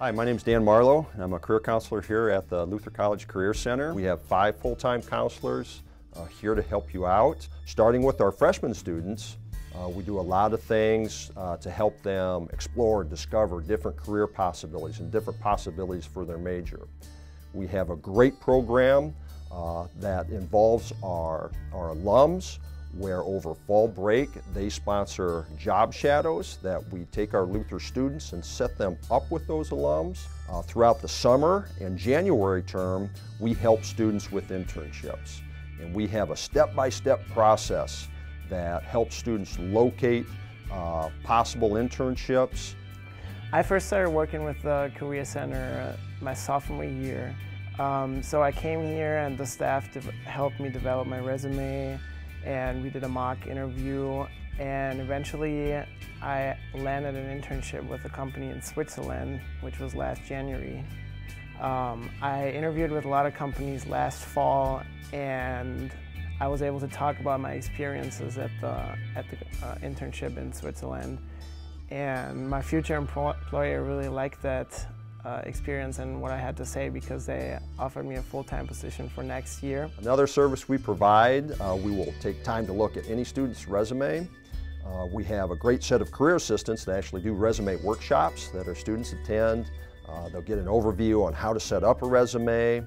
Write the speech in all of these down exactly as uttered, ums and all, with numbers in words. Hi, my name is Dan Marlow, and I'm a career counselor here at the Luther College Career Center. We have five full-time counselors uh, here to help you out. Starting with our freshman students, uh, we do a lot of things uh, to help them explore and discover different career possibilities and different possibilities for their major. We have a great program uh, that involves our, our alums, where over fall break they sponsor job shadows that we take our Luther students and set them up with those alums. Uh, throughout the summer and January term, we help students with internships. And we have a step-by-step process that helps students locate uh, possible internships. I first started working with the Career Center my sophomore year. Um, so I came here and the staff helped me develop my resume, and we did a mock interview, and eventually I landed an internship with a company in Switzerland, which was last January. Um, I interviewed with a lot of companies last fall, and I was able to talk about my experiences at the, at the uh, internship in Switzerland. And my future employer really liked that Uh, experience and what I had to say, because they offered me a full-time position for next year. Another service we provide, uh, we will take time to look at any student's resume. Uh, we have a great set of career assistants that actually do resume workshops that our students attend. Uh, they'll get an overview on how to set up a resume.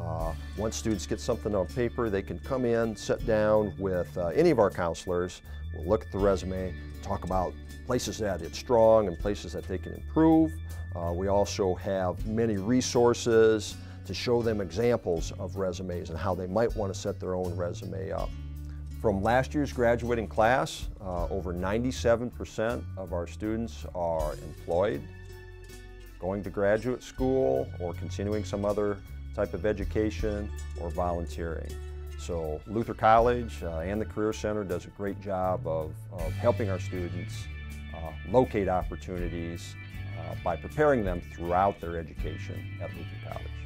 Uh, once students get something on paper, they can come in, sit down with uh, any of our counselors. We'll look at the resume, talk about places that it's strong and places that they can improve. Uh, we also have many resources to show them examples of resumes and how they might want to set their own resume up. From last year's graduating class, uh, over ninety-seven percent of our students are employed, going to graduate school, or continuing some other type of education, or volunteering. So Luther College uh, and the Career Center does a great job of, of helping our students uh, locate opportunities uh, by preparing them throughout their education at Luther College.